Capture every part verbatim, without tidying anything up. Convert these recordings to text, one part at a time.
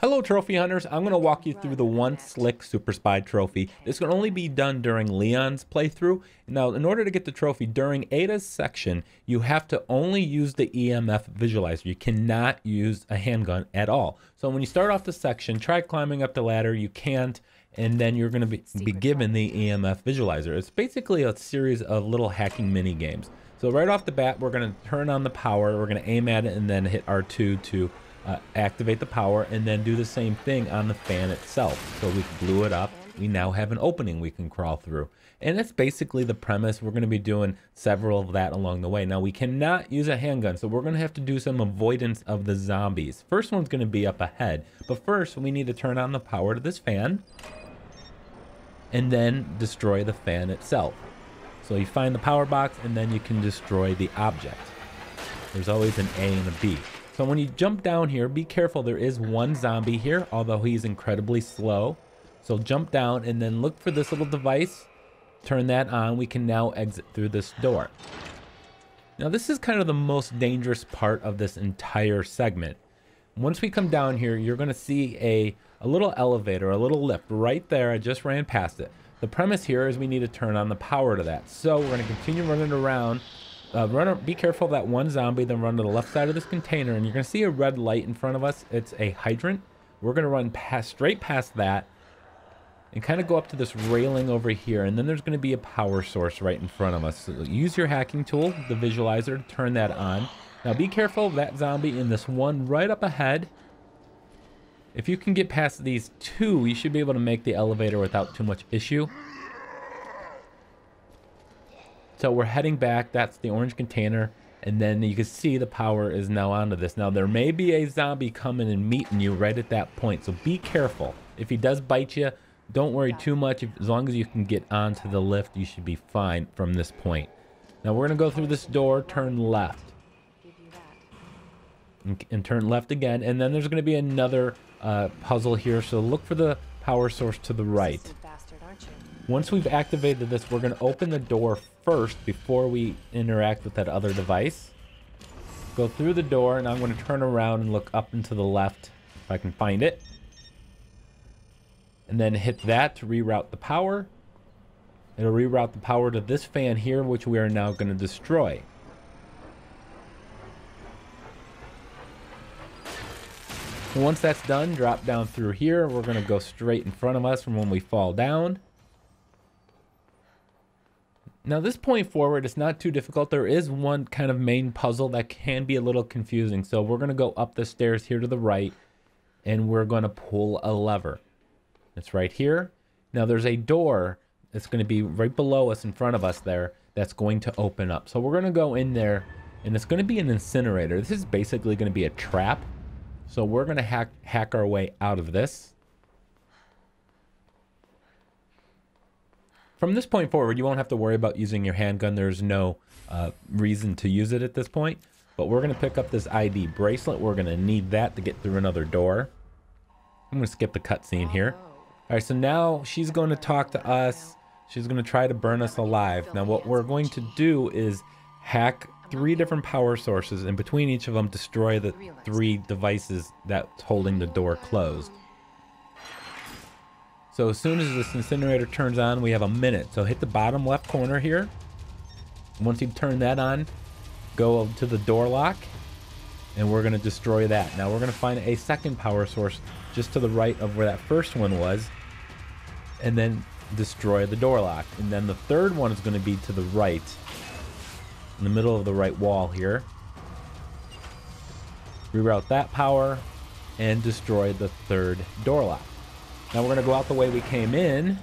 Hello trophy hunters, I'm going to walk you through the One Slick Super Spy trophy. This can only be done during Leon's playthrough. Now in order to get the trophy during Ada's section, you have to only use the E M F Visualizer. You cannot use a handgun at all. So when you start off the section, try climbing up the ladder, you can't, and then you're going to be, be given the E M F Visualizer. It's basically a series of little hacking mini games. So right off the bat, we're going to turn on the power, we're going to aim at it and then hit R two to Uh, activate the power, and then do the same thing on the fan itself. So we blew it up. We now have an opening we can crawl through. And that's basically the premise. We're going to be doing several of that along the way. Now we cannot use a handgun, so we're going to have to do some avoidance of the zombies. First one's going to be up ahead. But first we need to turn on the power to this fan and then destroy the fan itself. So you find the power box and then you can destroy the object. There's always an A and a B. So when you jump down here, be careful. There is one zombie here, although he's incredibly slow. So jump down and then look for this little device. Turn that on. We can now exit through this door. Now this is kind of the most dangerous part of this entire segment. Once we come down here, you're going to see a, a little elevator, a little lift right there. I just ran past it. The premise here is we need to turn on the power to that. So we're going to continue running around. Uh, run, be careful of that one zombie, then run to the left side of this container, and you're going to see a red light in front of us. It's a hydrant. We're going to run past, straight past that and kind of go up to this railing over here, and then there's going to be a power source right in front of us. So use your hacking tool, the visualizer, to turn that on. Now be careful of that zombie and this one right up ahead. If you can get past these two, you should be able to make the elevator without too much issue. So we're heading back. That's the orange container. And then you can see the power is now onto this. Now there may be a zombie coming and meeting you right at that point. So be careful. If he does bite you, don't worry too much. As long as you can get onto the lift, you should be fine from this point. Now we're going to go through this door, turn left. And, and turn left again. And then there's going to be another uh, puzzle here. So look for the power source to the right. Once we've activated this, we're going to open the door first before we interact with that other device. Go through the door, and I'm going to turn around and look up and to the left if I can find it. And then hit that to reroute the power. It'll reroute the power to this fan here, which we are now going to destroy. Once that's done, drop down through here. We're going to go straight in front of us from when we fall down. Now this point forward, it's not too difficult. There is one kind of main puzzle that can be a little confusing. So we're going to go up the stairs here to the right, and we're going to pull a lever. It's right here. Now there's a door that's going to be right below us, in front of us there, that's going to open up. So we're going to go in there, and it's going to be an incinerator. This is basically going to be a trap. So we're going to hack, hack our way out of this. From this point forward, you won't have to worry about using your handgun. There's no uh, reason to use it at this point. But we're going to pick up this I D bracelet. We're going to need that to get through another door. I'm going to skip the cutscene here. All right, so now she's going to talk to us. She's going to try to burn us alive. Now what we're going to do is hack three different power sources, and between each of them, destroy the three devices that's holding the door closed. So as soon as this incinerator turns on, we have a minute. So hit the bottom left corner here. Once you turn that on, go to the door lock, and we're going to destroy that. Now we're going to find a second power source just to the right of where that first one was, and then destroy the door lock. And then the third one is going to be to the right, in the middle of the right wall here. Reroute that power and destroy the third door lock. Now we're going to go out the way we came in.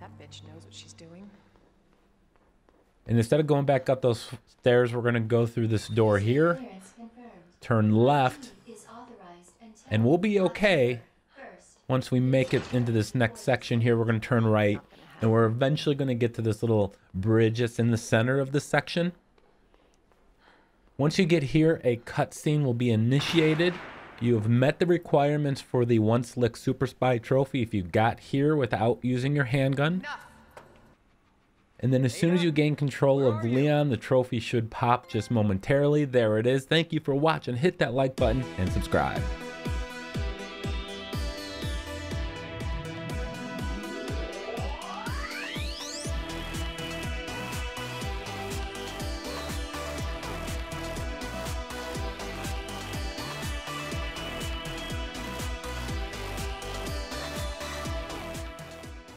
That bitch knows what she's doing. And instead of going back up those stairs, we're going to go through this door here. Turn left. And we'll be okay. Once we make it into this next section here, we're going to turn right. And we're eventually going to get to this little bridge that's in the center of this section. Once you get here, a cutscene will be initiated. You have met the requirements for the One Slick Super Spy trophy if you got here without using your handgun. Enough. And then as soon as you gain control of Leon, the trophy should pop just momentarily. There it is. Thank you for watching. Hit that like button and subscribe.